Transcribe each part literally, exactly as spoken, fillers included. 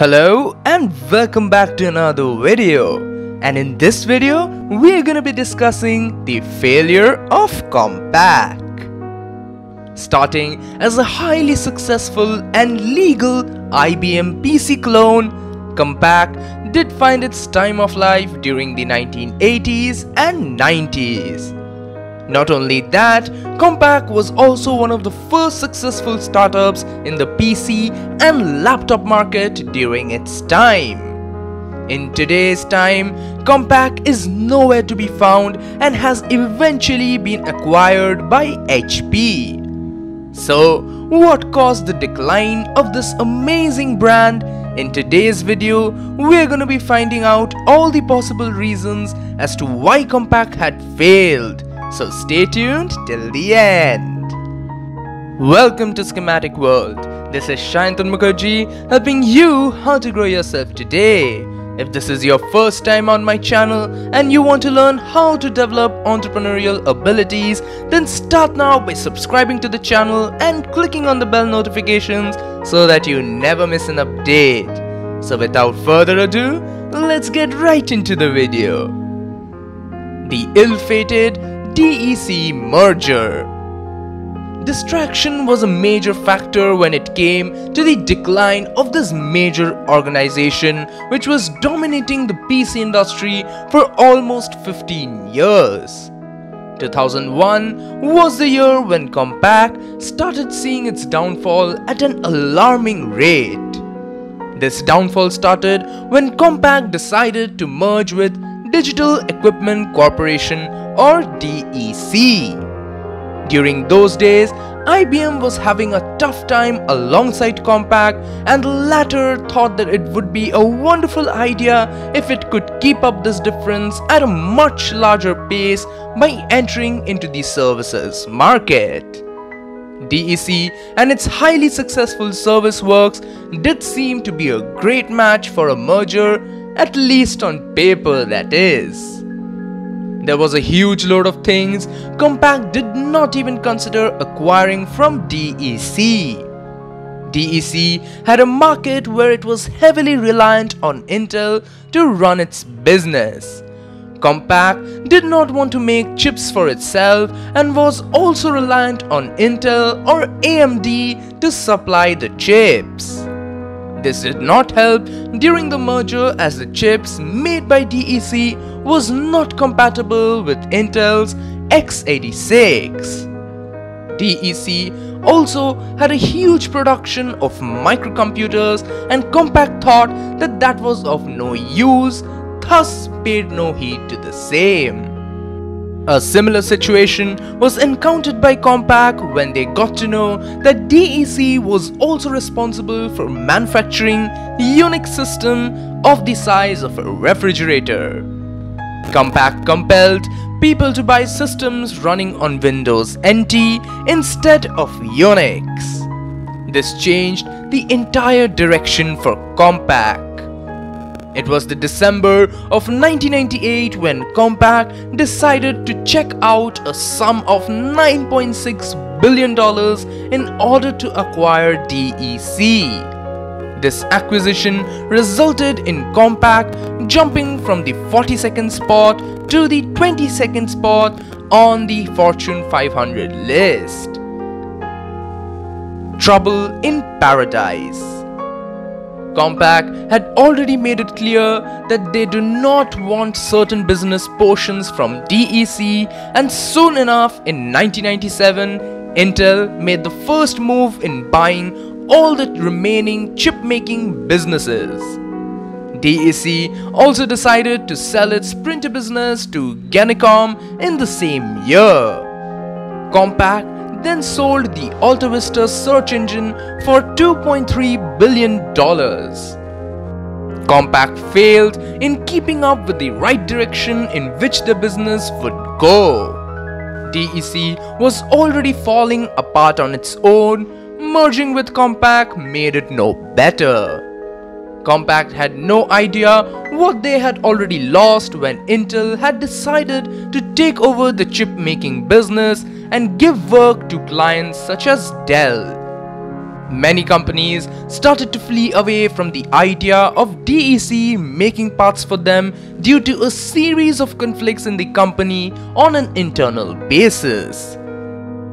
Hello and welcome back to another video, and in this video we are going to be discussing the failure of Compaq. Starting as a highly successful and legal I B M P C clone, Compaq did find its time of life during the nineteen eighties and nineties. Not only that, Compaq was also one of the first successful startups in the P C and laptop market during its time. In today's time, Compaq is nowhere to be found and has eventually been acquired by H P. So, what caused the decline of this amazing brand? In today's video, we're gonna be finding out all the possible reasons as to why Compaq had failed. So stay tuned till the end. Welcome to Schematic World. This is Shayantan Mukherjee helping you how to grow yourself today. If this is your first time on my channel and you want to learn how to develop entrepreneurial abilities, then start now by subscribing to the channel and clicking on the bell notifications so that you never miss an update. So without further ado, let's get right into the video. The ill-fated D E C merger. Distraction was a major factor when it came to the decline of this major organization, which was dominating the P C industry for almost fifteen years. two thousand one was the year when Compaq started seeing its downfall at an alarming rate. This downfall started when Compaq decided to merge with Digital Equipment Corporation, or D E C. During those days, I B M was having a tough time alongside Compaq, and the latter thought that it would be a wonderful idea if it could keep up this difference at a much larger pace by entering into the services market. D E C and its highly successful service works did seem to be a great match for a merger, at least on paper, that is. There was a huge load of things Compaq did not even consider acquiring from D E C. D E C had a market where it was heavily reliant on Intel to run its business. Compaq did not want to make chips for itself and was also reliant on Intel or A M D to supply the chips. This did not help during the merger, as the chips made by D E C was not compatible with Intel's x eighty-six. D E C also had a huge production of microcomputers, and Compaq thought that that was of no use, thus paid no heed to the same. A similar situation was encountered by Compaq when they got to know that D E C was also responsible for manufacturing Unix system of the size of a refrigerator. Compaq compelled people to buy systems running on Windows N T instead of Unix. This changed the entire direction for Compaq. It was the December of nineteen ninety-eight when Compaq decided to check out a sum of nine point six billion dollars in order to acquire D E C. This acquisition resulted in Compaq jumping from the forty-second spot to the twenty-second spot on the Fortune five hundred list. Trouble in Paradise. Compaq had already made it clear that they do not want certain business portions from D E C, and soon enough in nineteen ninety-seven, Intel made the first move in buying all the remaining chip-making businesses. D E C also decided to sell its printer business to Genicom in the same year. Compaq then sold the AltaVista search engine for two point three billion dollars. Compaq failed in keeping up with the right direction in which the business would go. D E C was already falling apart on its own. Merging with Compaq made it no better. Compaq had no idea what they had already lost when Intel had decided to take over the chip-making business and give work to clients such as Dell. Many companies started to flee away from the idea of D E C making parts for them due to a series of conflicts in the company on an internal basis.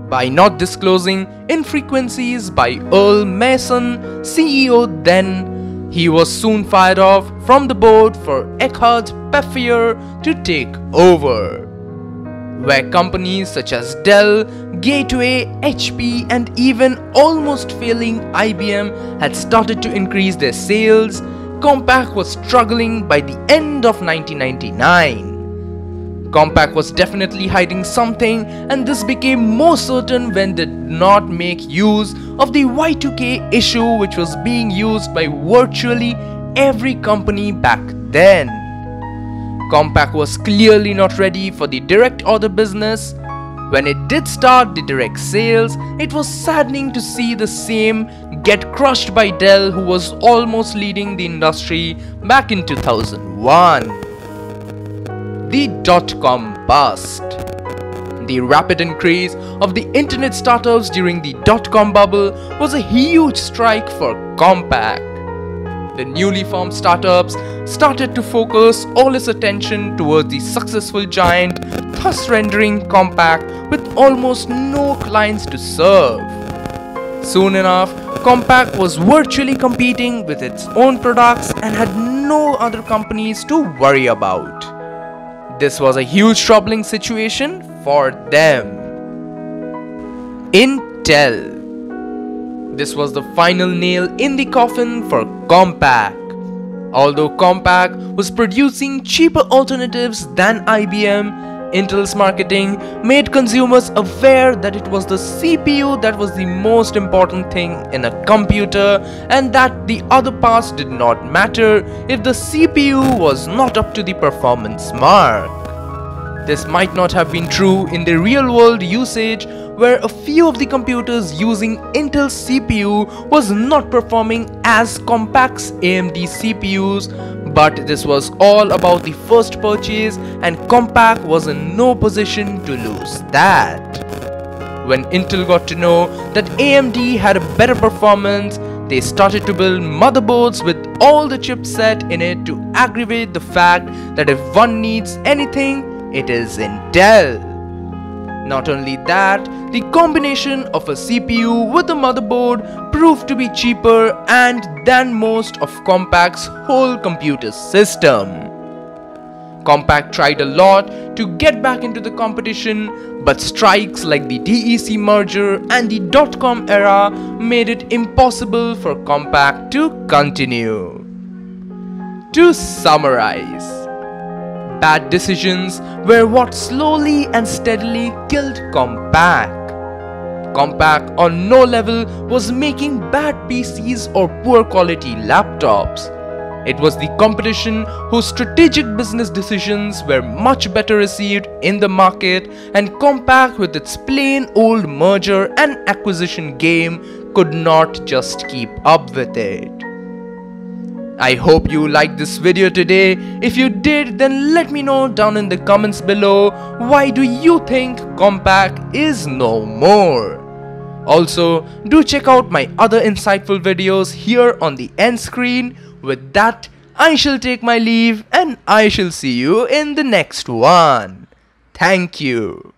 By not disclosing infrequencies by Earl Mason, C E O then, he was soon fired off from the board for Eckhard Pfeiffer to take over, where companies such as Dell, Gateway, H P and even almost failing I B M had started to increase their sales. Compaq was struggling by the end of nineteen ninety-nine. Compaq was definitely hiding something, and this became more certain when they did not make use of the Y two K issue, which was being used by virtually every company back then. Compaq was clearly not ready for the direct order business. When it did start the direct sales, it was saddening to see the same get crushed by Dell, who was almost leading the industry back in two thousand one. The dot-com bust. The rapid increase of the internet startups during the dot-com bubble was a huge strike for Compaq. The newly formed startups started to focus all its attention towards the successful giant, thus rendering Compaq with almost no clients to serve. Soon enough, Compaq was virtually competing with its own products and had no other companies to worry about. This was a huge troubling situation for them. Intel. This was the final nail in the coffin for Compaq. Although Compaq was producing cheaper alternatives than I B M, Intel's marketing made consumers aware that it was the C P U that was the most important thing in a computer, and that the other parts did not matter if the C P U was not up to the performance mark. This might not have been true in the real-world usage, where a few of the computers using Intel's C P U was not performing as Compaq's A M D C P Us, but this was all about the first purchase, and Compaq was in no position to lose that. When Intel got to know that A M D had a better performance, they started to build motherboards with all the chipset in it to aggravate the fact that if one needs anything, it is Intel. Not only that, the combination of a C P U with a motherboard proved to be cheaper and than most of Compaq's whole computer system. Compaq tried a lot to get back into the competition, but strikes like the D E C merger and the dot-com era made it impossible for Compaq to continue. To summarize, bad decisions were what slowly and steadily killed Compaq. Compaq on no level was making bad P Cs or poor quality laptops. It was the competition whose strategic business decisions were much better received in the market, and Compaq with its plain old merger and acquisition game could not just keep up with it. I hope you liked this video today. If you did, then let me know down in the comments below, why do you think Compaq is no more? Also, do check out my other insightful videos here on the end screen. With that, I shall take my leave and I shall see you in the next one. Thank you.